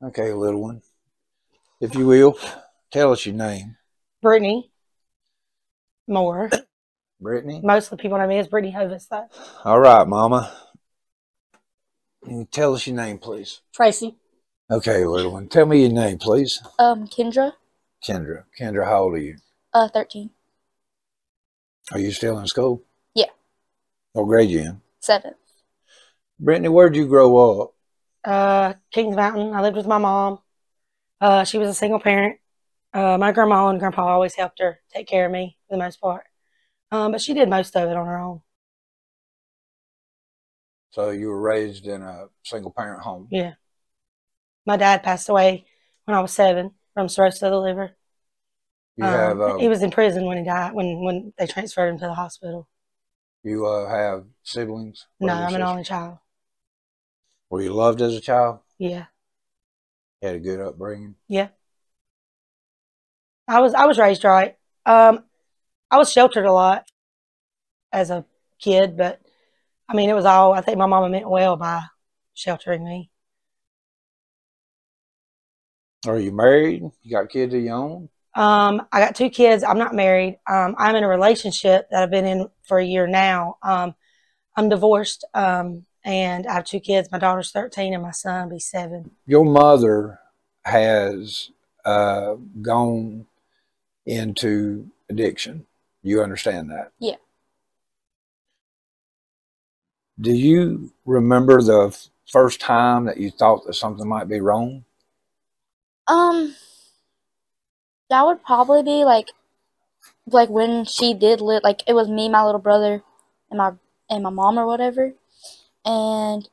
Okay, little one, if you will, tell us your name. Brittany Moore. Brittany? Most of the people know me as Brittany Hovis, though. All right, Mama. Can you tell us your name, please? Tracy. Okay, little one. Tell me your name, please. Kendra. Kendra. Kendra, how old are you? 13. Are you still in school? Yeah. What grade you in? 7th. Brittany, where'd you grow up? Kings Mountain. I lived with my mom. She was a single parent. My grandma and grandpa always helped her take care of me for the most part. But she did most of it on her own. So you were raised in a single-parent home? Yeah. My dad passed away when I was 7 from cirrhosis of the liver. You have, he was in prison when he died, when they transferred him to the hospital. You have siblings? No, I'm an only child. Were you loved as a child? Yeah. You had a good upbringing? Yeah. I was raised right. I was sheltered a lot as a kid, but I mean, it was all, I think my mama meant well by sheltering me. Are you married? You got kids of your own? I got 2 kids. I'm not married. I'm in a relationship that I've been in for a year now. I'm divorced, and I have 2 kids. My daughter's 13 and my son will be 7. Your mother has gone into addiction. You understand that? Yeah. Do you remember the first time that you thought that something might be wrong? That would probably be like when she did live, like it was me, my little brother, and my mom or whatever, and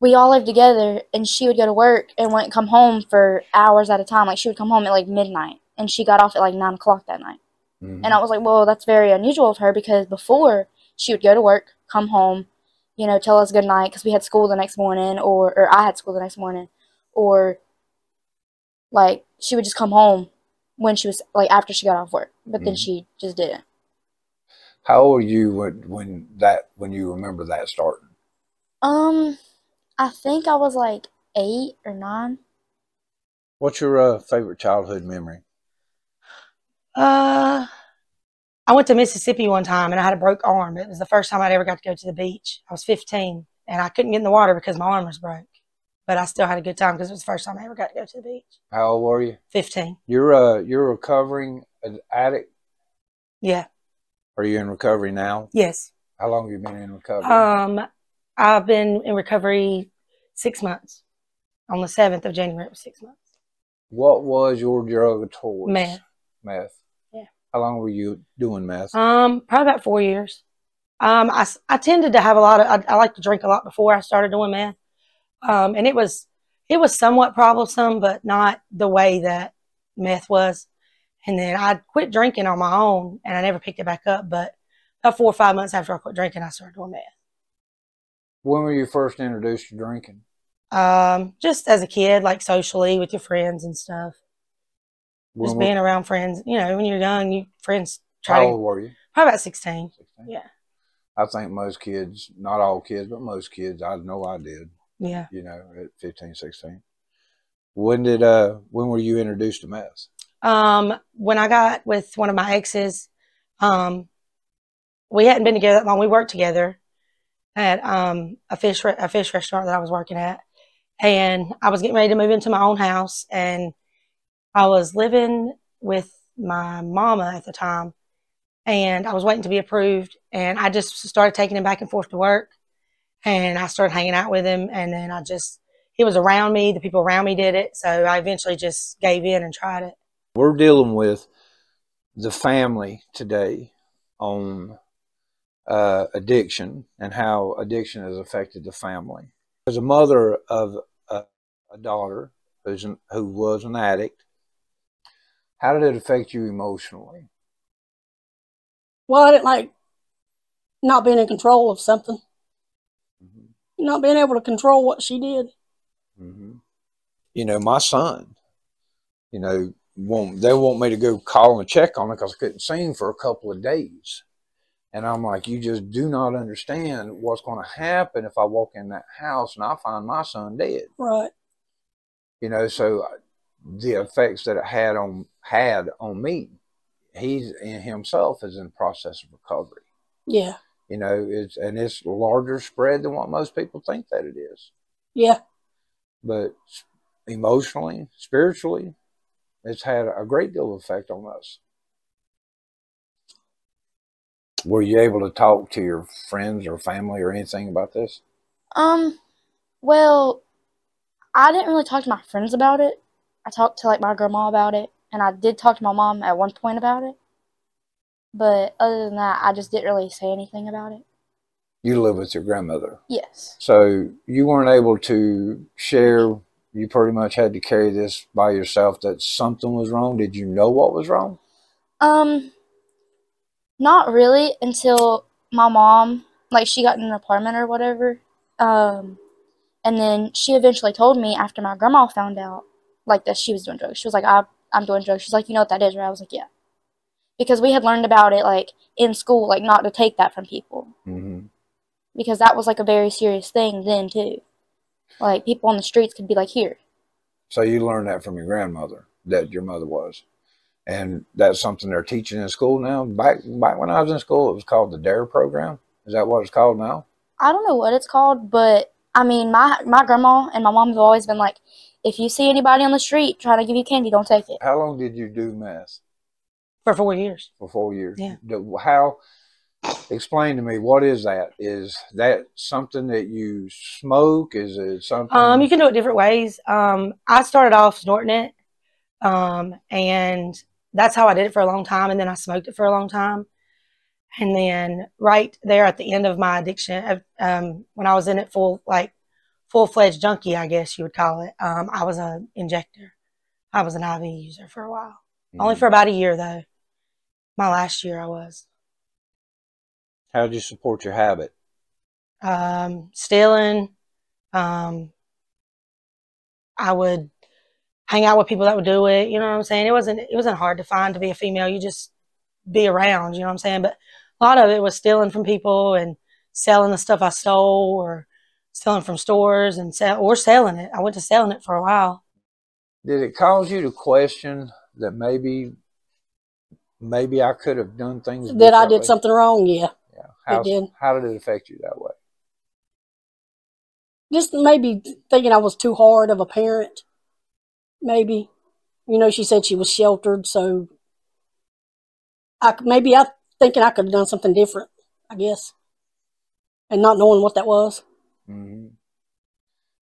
we all lived together. And she would go to work and wouldn't come home for hours at a time. Like she would come home at like midnight, and she got off at like 9 o'clock that night. Mm-hmm. And I was like, well, that's very unusual of her, because before she would go to work, come home, you know, tell us good night because we had school the next morning, or I had school the next morning, or like she would just come home when she was like after she got off work, but then she just didn't. How old were you when you remember that starting? I think I was like 8 or 9. What's your favorite childhood memory? I went to Mississippi one time and I had a broke arm. It was the first time I'd ever got to go to the beach. I was 15 and I couldn't get in the water because my arm was broke. But I still had a good time because it was the first time I ever got to go to the beach. How old were you? 15. You're recovering an addict? Yeah. Are you in recovery now? Yes. How long have you been in recovery? I've been in recovery 6 months. On the 7th of January, it was 6 months. What was your drug of choice? Meth. Meth. Yeah. How long were you doing meth? Probably about 4 years. I tended to have a lot of, I like to drink a lot before I started doing meth. And it was somewhat problemsome, but not the way that meth was. And then I quit drinking on my own, and I never picked it back up. But about 4 or 5 months after I quit drinking, I started doing meth. When were you first introduced to drinking? Just as a kid, like socially with your friends and stuff. Just being around friends. You know, when you're young, your friends try to... How old were you? Probably about 16. 16? Yeah. I think most kids, not all kids, but most kids, I know I did. Yeah. You know, at 15, 16. When were you introduced to meth? When I got with one of my exes, we hadn't been together that long. We worked together at a fish restaurant that I was working at. And I was getting ready to move into my own house, and I was living with my mama at the time, and I was waiting to be approved, and I just started taking him back and forth to work. And I started hanging out with him, and then he was around me. The people around me did it, so I eventually just gave in and tried it. We're dealing with the family today on addiction and how addiction has affected the family. As a mother of a daughter who was an addict, how did it affect you emotionally? Well, I didn't like not being in control of something. Not being able to control what she did. Mm-hmm. You know, my son, you know, they want me to go call and check on him because I couldn't see him for a couple of days. And I'm like, you just do not understand what's going to happen if I walk in that house and I find my son dead. Right. you know, so the effects that it had on me, he's in himself is in the process of recovery. Yeah. You know, it's larger spread than what most people think that it is. Yeah. But emotionally, spiritually, it's had a great deal of effect on us. Were you able to talk to your friends or family or anything about this? Well, I didn't really talk to my friends about it. I talked to, like, my grandma about it, and I did talk to my mom at one point about it. But other than that, I just didn't really say anything about it. You live with your grandmother? Yes. So you weren't able to share. You pretty much had to carry this by yourself, that something was wrong. Did you know what was wrong? Not really, until my mom, like, she got in an apartment or whatever. And then she eventually told me after my grandma found out, like, that she was doing drugs. She was like, I'm doing drugs. She's like, you know what that is, right? I was like, yeah. Because we had learned about it, like, in school, like, not to take that from people. Mm-hmm. Because that was, like, a very serious thing then, too. Like, people on the streets could be, like, here. So you learned that from your grandmother, that your mother was. And that's something they're teaching in school now. Back when I was in school, it was called the D.A.R.E. program. Is that what it's called now? I don't know what it's called, but, I mean, my grandma and my mom have always been like, if you see anybody on the street trying to give you candy, don't take it. How long did you do meth? For 4 years. For 4 years. Yeah. How? Explain to me, what is that? Is that something that you smoke? Is it something? You can do it different ways. I started off snorting it, and that's how I did it for a long time. And then I smoked it for a long time. And then right there at the end of my addiction, when I was in it full-fledged junkie, I guess you would call it, I was an injector. I was an IV user for a while. Mm-hmm. Only for about a year, though. My last year I was. How did you support your habit? Stealing. I would hang out with people that would do it. You know what I'm saying? It wasn't hard to find to be a female. You just be around, you know what I'm saying? But a lot of it was stealing from people and selling the stuff I stole, or stealing from stores and selling it. I went to selling it for a while. Did it cause you to question that maybe I could have done things differently? That I did something wrong, yeah. Yeah. How did it affect you that way? Just maybe thinking I was too hard of a parent, maybe. You know, she said she was sheltered, so maybe thinking I could have done something different, I guess, and not knowing what that was. Mm-hmm.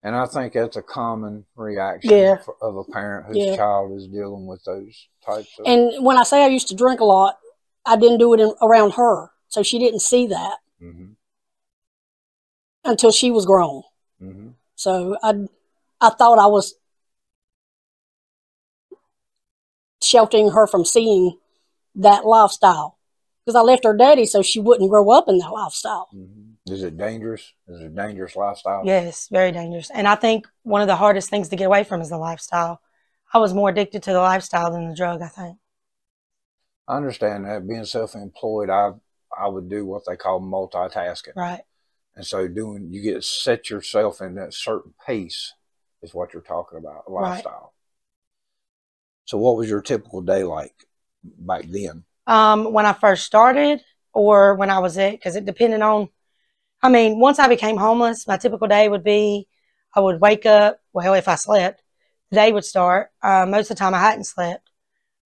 And I think that's a common reaction, yeah, of a parent whose, yeah, child is dealing with those types of... And when I say I used to drink a lot, I didn't do it around her, so she didn't see that, mm-hmm, until she was grown. Mm-hmm. So I thought I was sheltering her from seeing that lifestyle, because I left her daddy so she wouldn't grow up in that lifestyle. Mm-hmm. Is it dangerous? Is it a dangerous lifestyle? Yes, very dangerous. And I think one of the hardest things to get away from is the lifestyle. I was more addicted to the lifestyle than the drug, I think. I understand that. Being self-employed, I would do what they call multitasking. Right. And so you get to set yourself in that certain pace is what you're talking about, a lifestyle. Right. So what was your typical day like back then? When I first started, or when I was at, because it depended on, I mean, once I became homeless, my typical day would be, I would wake up, well, if I slept, the day would start. Most of the time I hadn't slept.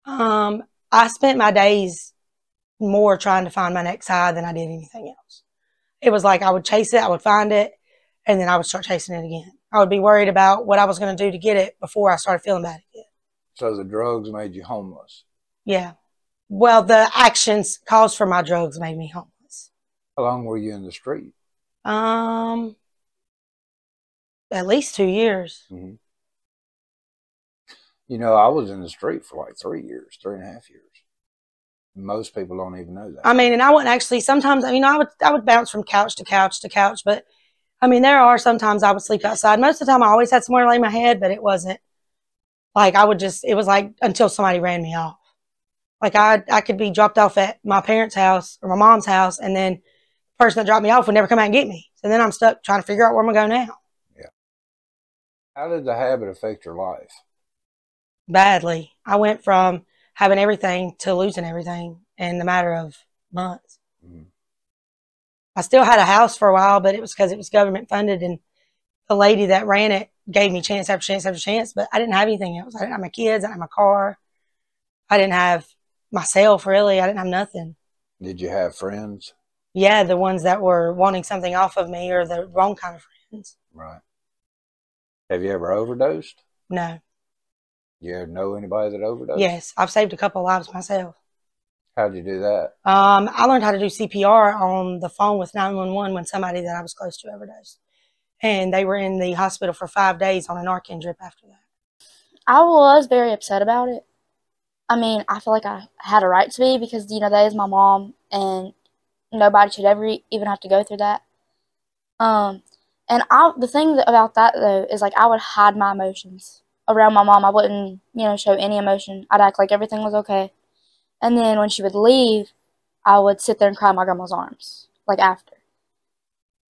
I spent my days more trying to find my next high than I did anything else. It was like I would chase it, I would find it, and then I would start chasing it again. I would be worried about what I was going to do to get it before I started feeling bad again. So the drugs made you homeless? Yeah. Well, the actions caused for my drugs made me homeless. How long were you in the street? At least 2 years. Mm-hmm. You know, I was in the street for like 3 years, 3.5 years. Most people don't even know that. I mean, and I wouldn't actually, sometimes, I mean, I would bounce from couch to couch to couch, but I mean, there are sometimes I would sleep outside. Most of the time I always had somewhere to lay my head, but it wasn't like, it was like until somebody ran me off. Like I could be dropped off at my parents' house or my mom's house, and then the person that dropped me off would never come out and get me. So then I'm stuck trying to figure out where I'm going to go now. Yeah. How did the habit affect your life? Badly. I went from having everything to losing everything in the matter of months. Mm-hmm. I still had a house for a while, but it was because it was government funded, and the lady that ran it gave me chance after chance after chance, but I didn't have anything else. I didn't have my kids. I didn't have my car. I didn't have myself, really. I didn't have nothing. Did you have friends? Yeah, the ones that were wanting something off of me, or the wrong kind of friends. Right. Have you ever overdosed? No. You ever know anybody that overdosed? Yes. I've saved a couple of lives myself. How'd you do that? I learned how to do CPR on the phone with 911 when somebody that I was close to overdosed. And they were in the hospital for 5 days on a Narcan drip after that. I was very upset about it. I mean, I feel like I had a right to be, because, you know, that is my mom, and nobody should ever even have to go through that. And the thing about that, though, is, like, I would hide my emotions around my mom. I wouldn't, you know, show any emotion. I'd act like everything was okay. And then when she would leave, I would sit there and cry in my grandma's arms, like, after.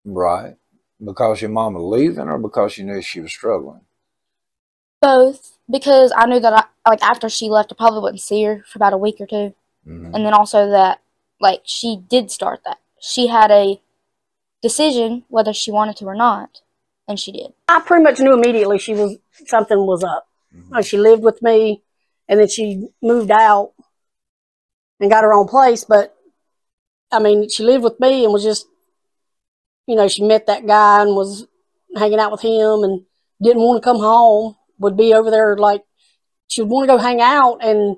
Right. Because your mama leaving, or because you knew she was struggling? Both. Because I knew that, like, after she left, I probably wouldn't see her for about a week or two. Mm-hmm. And then also that, like, she did start that. She had a decision whether she wanted to or not, and she did. I pretty much knew immediately something was up. Mm-hmm. Like, she lived with me, and then she moved out and got her own place. But, I mean, she lived with me and was just, you know, she met that guy and was hanging out with him and didn't want to come home, would be over there, like, she would want to go hang out, and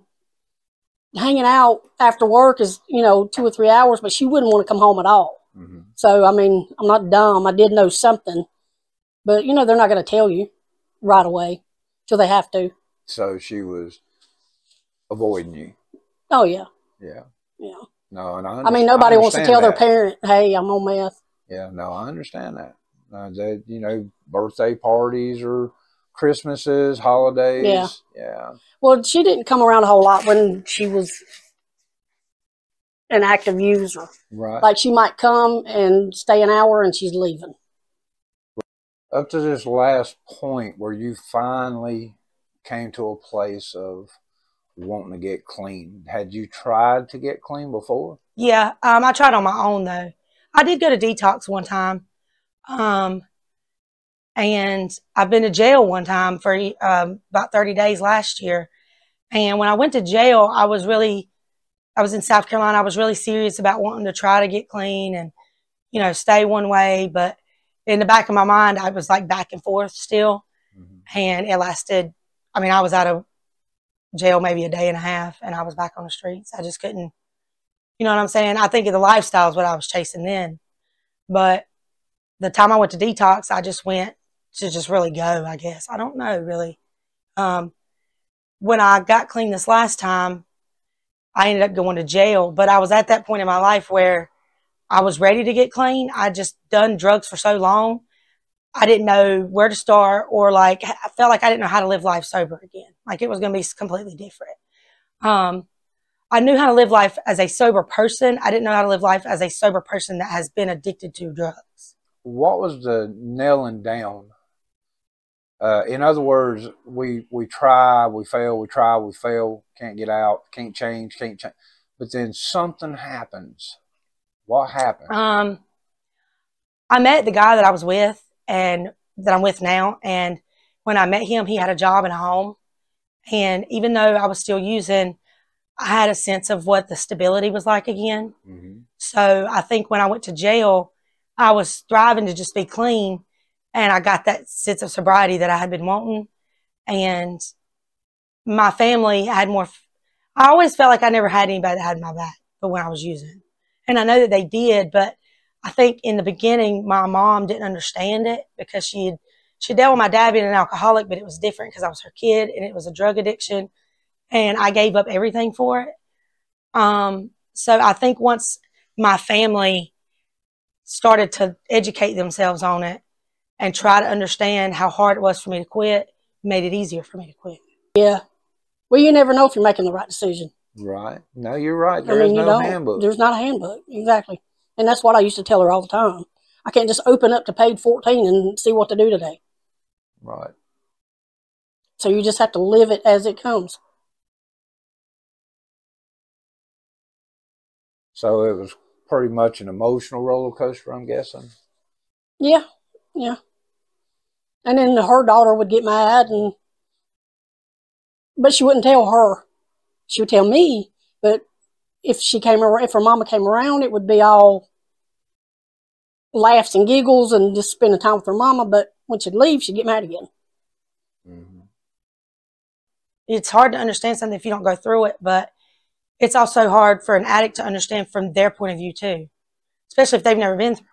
hanging out after work is, you know, 2 or 3 hours, but she wouldn't want to come home at all. Mm-hmm. So, I mean, I'm not dumb. I did know something, but, you know, they're not going to tell you right away till they have to. So she was avoiding you? Oh, yeah. Yeah. Yeah. No, and I mean, nobody wants to tell their parent, hey, I'm on meth. Yeah, no, I understand that. They, you know, birthday parties or Christmases, holidays. Yeah. Yeah. Well, she didn't come around a whole lot when she was an active user. Right. Like, she might come and stay an hour, and she's leaving. Up to this last point where you finally came to a place of wanting to get clean, had you tried to get clean before? Yeah, I tried on my own, though. I did go to detox one time, and I've been to jail one time for about 30 days last year. And when I went to jail, I was in South Carolina. I was really serious about wanting to try to get clean and, you know, stay one way. But in the back of my mind, I was like back and forth still. Mm-hmm. And it lasted, I mean, I was out of jail maybe a day and a half, and I was back on the streets. I just couldn't. You know what I'm saying? I think the lifestyle is what I was chasing then. But the time I went to detox, I just went to just really go, I guess. I don't know, really. When I got clean this last time, I ended up going to jail. But I was at that point in my life where I was ready to get clean. I just done drugs for so long. I didn't know where to start, or, like, I felt like I didn't know how to live life sober again. Like, it was going to be completely different. I knew how to live life as a sober person. I didn't know how to live life as a sober person that has been addicted to drugs. What was the nailing down? In other words, we try, we fail, we try, we fail, can't get out, can't change, can't change. But then something happens. What happened? I met the guy that I was with and that I'm with now. And when I met him, he had a job and a home. And even though I was still using, I had a sense of what the stability was like again. Mm-hmm. So I think when I went to jail, I was striving to just be clean, and I got that sense of sobriety that I had been wanting. And my family had more. I always felt like I never had anybody that had my back, but when I was using, and I know that they did, but I think in the beginning, my mom didn't understand it, because she dealt with my dad being an alcoholic, but it was different because I was her kid and it was a drug addiction. And I gave up everything for it. So I think once my family started to educate themselves on it and try to understand how hard it was for me to quit, made it easier for me to quit. Yeah. Well, you never know if you're making the right decision. Right. No, you're right. There is no handbook. There's not a handbook. Exactly. And that's what I used to tell her all the time. I can't just open up to page 14 and see what to do today. Right. So you just have to live it as it comes. So it was pretty much an emotional roller coaster, I'm guessing. Yeah, yeah. And then her daughter would get mad, but she wouldn't tell her. She would tell me, but if she came around, if her mama came around, it would be all laughs and giggles and just spending time with her mama. But when she'd leave, she'd get mad again. Mm-hmm. It's hard to understand something if you don't go through it, but it's also hard for an addict to understand from their point of view too, especially if they've never been through it.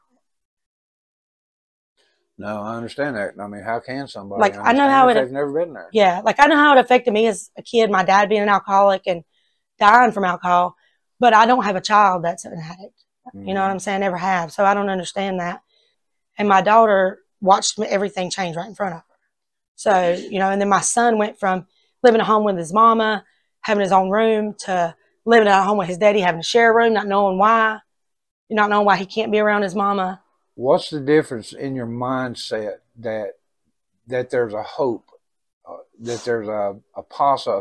No, I understand that. I mean, how can somebody, like, I know how it, they've never been there? Yeah, like I know how it affected me as a kid, my dad being an alcoholic and dying from alcohol, but I don't have a child that's an addict. Mm-hmm. You know what I'm saying? I never have. So I don't understand that. And my daughter watched everything change right in front of her. So, you know, and then my son went from living at home with his mama, having his own room, to living at home with his daddy, having to share a room, not knowing why, he can't be around his mama. What's the difference in your mindset that there's a hope, that there's a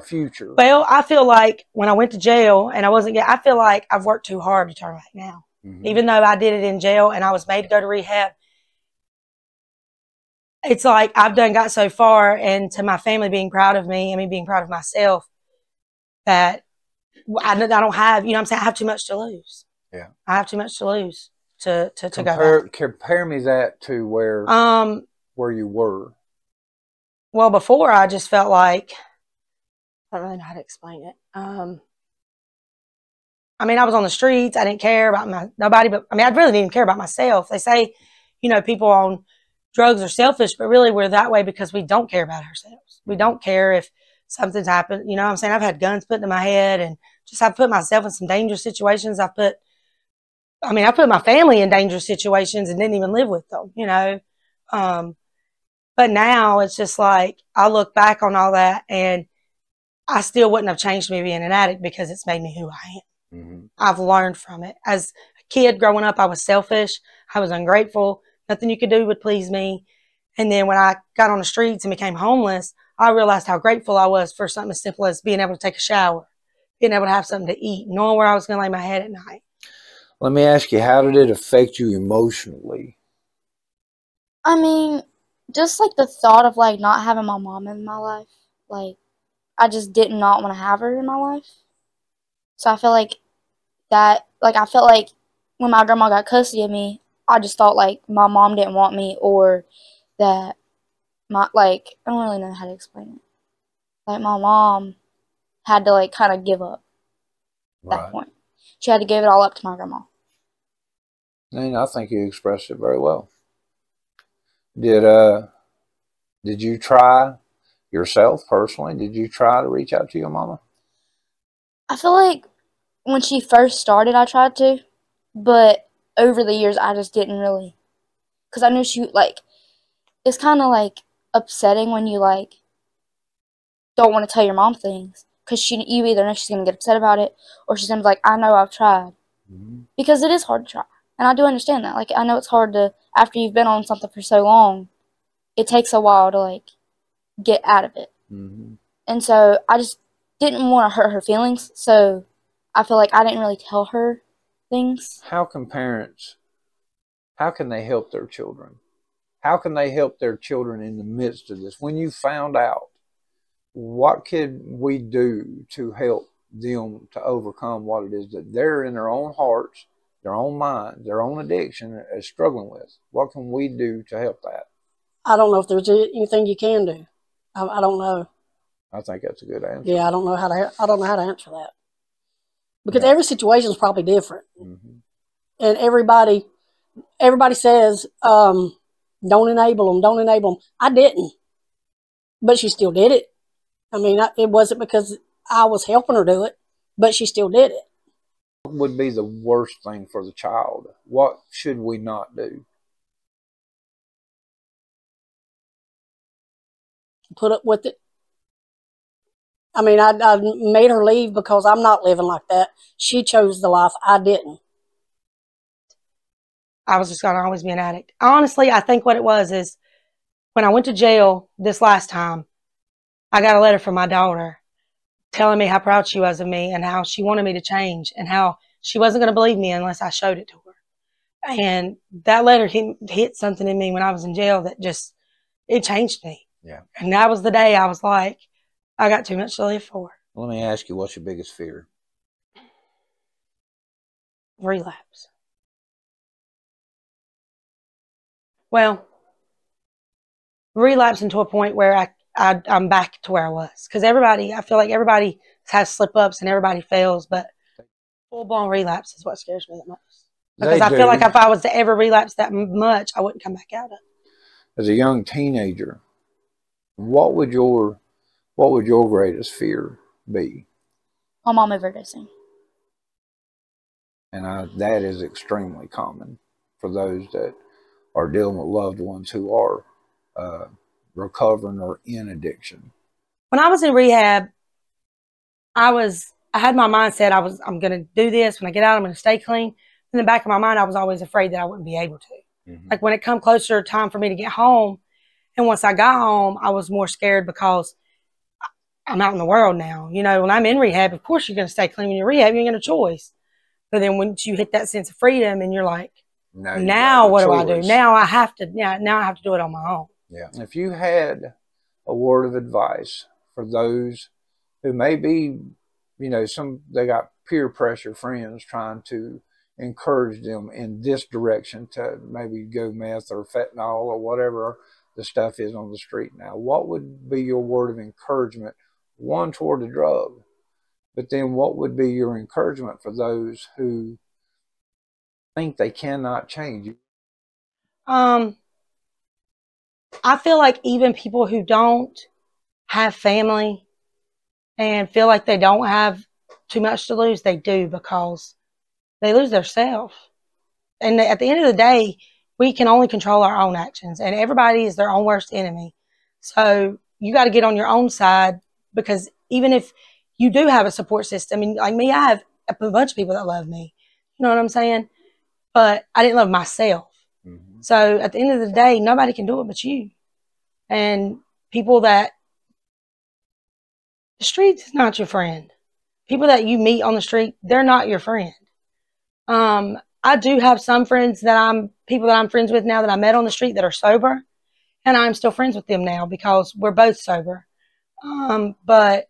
future? Well, I feel like when I went to jail and I wasn't getting, I feel like I've worked too hard to turn right now. Mm-hmm. Even though I did it in jail and I was made to go to rehab, it's like I've got so far, and to my family being proud of me and me being proud of myself, that I don't have, you know what I'm saying, I have too much to lose. Yeah. I have too much to lose to go back. Compare me that to where you were. Well, before I just felt like, I don't really know how to explain it. I mean, I was on the streets. I didn't care about nobody, but I mean, I really didn't even care about myself. They say, you know, people on drugs are selfish, but really we're that way because we don't care about ourselves. We don't care if something's happened. You know what I'm saying? I've had guns put into my head, and just I've put myself in some dangerous situations. I put my family in dangerous situations and didn't even live with them, you know. But now it's just like I look back on all that, and I still wouldn't have changed me being an addict because it's made me who I am. Mm-hmm. I've learned from it. As a kid growing up, I was selfish. I was ungrateful. Nothing you could do would please me. And then when I got on the streets and became homeless, I realized how grateful I was for something as simple as being able to take a shower, being able to have something to eat, knowing where I was going to lay my head at night. Let me ask you, how did it affect you emotionally? I mean, just like the thought of like not having my mom in my life. Like, I just did not want to have her in my life. So I feel like that, like I felt like when my grandma got custody of me, I just thought like my mom didn't want me, or that I don't really know how to explain it. Like, my mom had to, like, kind of give up at that point. She had to give it all up to my grandma. And I think you expressed it very well. Did you try yourself personally? Did you try to reach out to your mama? I feel like when she first started, I tried to. But over the years, I just didn't really. Because I knew she, like, it's kind of, like, upsetting when you, like, don't want to tell your mom things, because you either know she's going to get upset about it, or she's going to be like, I know I've tried. Mm-hmm. Because it is hard to try, and I do understand that. Like, I know it's hard to, after you've been on something for so long, it takes a while to, like, get out of it. Mm-hmm. And so I just didn't want to hurt her feelings, so I feel like I didn't really tell her things. How can parents, how can they help their children? How can they help their children in the midst of this? When you found out, what could we do to help them to overcome what it is that they're in their own hearts, their own mind, their own addiction is struggling with? What can we do to help that? I don't know if there's anything you can do. I don't know. I think that's a good answer. Yeah, I don't know how to answer that, because every situation is probably different, mm-hmm. and everybody says, don't enable them, don't enable them. I didn't, but she still did it. I mean, it wasn't because I was helping her do it, but she still did it. What would be the worst thing for the child? What should we not do? Put up with it. I mean, I made her leave because I'm not living like that. She chose the life. I didn't. I was just going to always be an addict. Honestly, I think what it was is when I went to jail this last time, I got a letter from my daughter telling me how proud she was of me and how she wanted me to change and how she wasn't going to believe me unless I showed it to her. And that letter hit something in me when I was in jail that just, it changed me. Yeah. And that was the day I was like, I got too much to live for. Let me ask you, what's your biggest fear? Relapse. Well, relapsing to a point where I'm back to where I was. Because everybody, I feel like everybody has slip-ups and everybody fails, but full-blown relapse is what scares me the most. Because I feel like if I was to ever relapse that much, I wouldn't come back out of it. As a young teenager, what would your greatest fear be? My mom overdosing. And that is extremely common for those that are dealing with loved ones who are recovering or in addiction. When I was in rehab, I had my mindset, I'm going to do this. When I get out, I'm going to stay clean. In the back of my mind, I was always afraid that I wouldn't be able to. Mm-hmm. Like when it come closer time for me to get home, and once I got home, I was more scared because I'm out in the world now. You know, when I'm in rehab, of course you're going to stay clean. When you're in rehab, you ain't got a choice. But then once you hit that sense of freedom and you're like, now what do I do? Now I have to, now I have to do it on my own. Yeah. If you had a word of advice for those who may be, you know, they got peer pressure friends trying to encourage them in this direction to maybe go meth or fentanyl or whatever the stuff is on the street now, what would be your word of encouragement, one toward the drug, but then what would be your encouragement for those who think they cannot change? I feel like even people who don't have family and feel like they don't have too much to lose, they do, because they lose their self. And at the end of the day, we can only control our own actions, and everybody is their own worst enemy. So you got to get on your own side, because even if you do have a support system, and like me, I have a bunch of people that love me. You know what I'm saying? But I didn't love myself. Mm-hmm. So at the end of the day, nobody can do it but you. And people that, the street is not your friend. People that you meet on the street, they're not your friend. I do have some friends that people that I'm friends with now that I met on the street that are sober, and I'm still friends with them now because we're both sober. But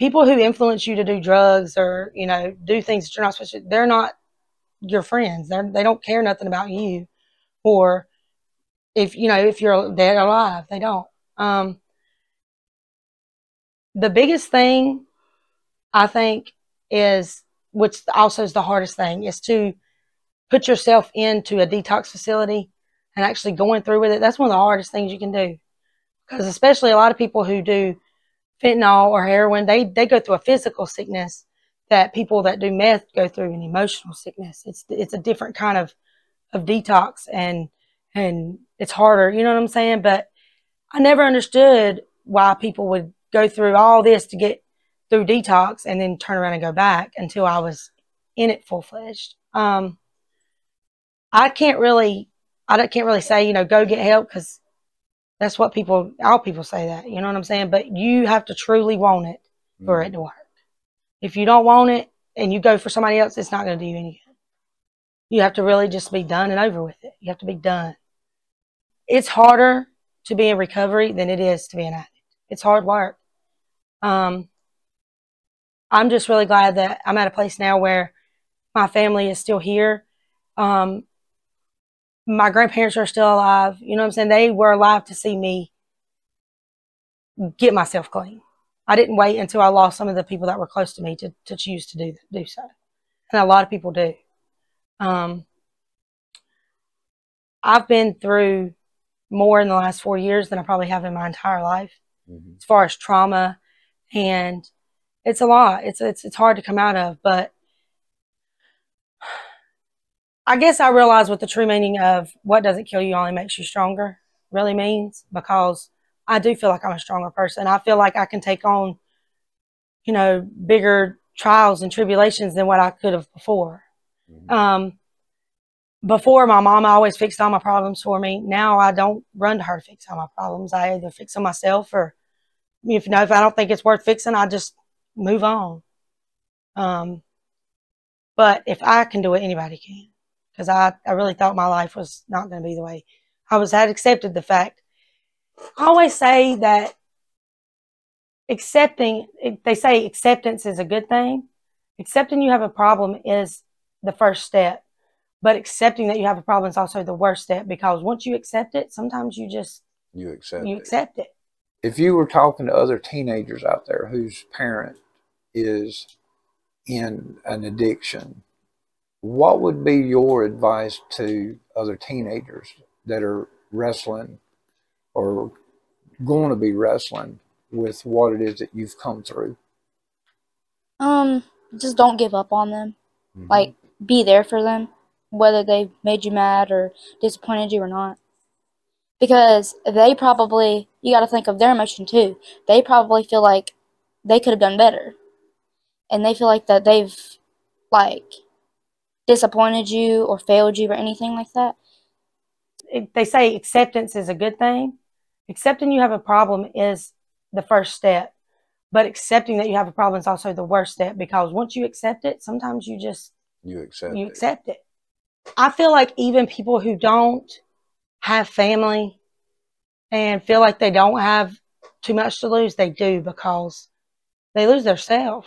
people who influence you to do drugs or, you know, do things that you're not supposed to, they're not your friends. They don't care nothing about you. Or if, you know, if you're dead or alive, they don't. The biggest thing I think is, which also is the hardest thing, is to put yourself into a detox facility and actually going through with it. That's one of the hardest things you can do. Because especially a lot of people who do fentanyl or heroin, they go through a physical sickness that people that do meth go through an emotional sickness. It's a different kind of detox, and it's harder, you know what I'm saying? But I never understood why people would go through all this to get through detox and then turn around and go back, until I was in it full-fledged. I can't really say, you know, go get help, because that's what all people say that, you know what I'm saying? But you have to truly want it for it to work. If you don't want it and you go for somebody else, it's not going to do you any good. You have to really just be done and over with it. You have to be done. It's harder to be in recovery than it is to be an addict. It's hard work. I'm just really glad that I'm at a place now where my family is still here. My grandparents are still alive. You know what I'm saying? They were alive to see me get myself clean. I didn't wait until I lost some of the people that were close to me to choose to do so. And a lot of people do. I've been through more in the last 4 years than I probably have in my entire life, mm-hmm. as far as trauma. And it's a lot. It's hard to come out of. But I guess I realized what the true meaning of what doesn't kill you only makes you stronger really means, because I do feel like I'm a stronger person. I feel like I can take on, you know, bigger trials and tribulations than what I could have before. Mm-hmm. Before, my mom always fixed all my problems for me. Now I don't run to her to fix all my problems. I either fix them myself or if I don't think it's worth fixing, I just move on. But if I can do it, anybody can. Because I really thought my life was not going to be the way I had accepted the fact. I always say that they say acceptance is a good thing. Accepting you have a problem is the first step. But accepting that you have a problem is also the worst step, because once you accept it, sometimes you just accept it. If you were talking to other teenagers out there whose parent is in an addiction, what would be your advice to other teenagers that are wrestling or going to be wrestling with what it is that you've come through? Just don't give up on them. Mm-hmm. Like, be there for them, whether they made you mad or disappointed you or not. Because they probably, you got to think of their emotion too. They probably feel like they could have done better. And they feel like that they've, like, disappointed you or failed you or anything like that. They say acceptance is a good thing. Accepting you have a problem is the first step. But accepting that you have a problem is also the worst step, because once you accept it, sometimes you just accept it. I feel like even people who don't have family and feel like they don't have too much to lose, they do, because they lose their self.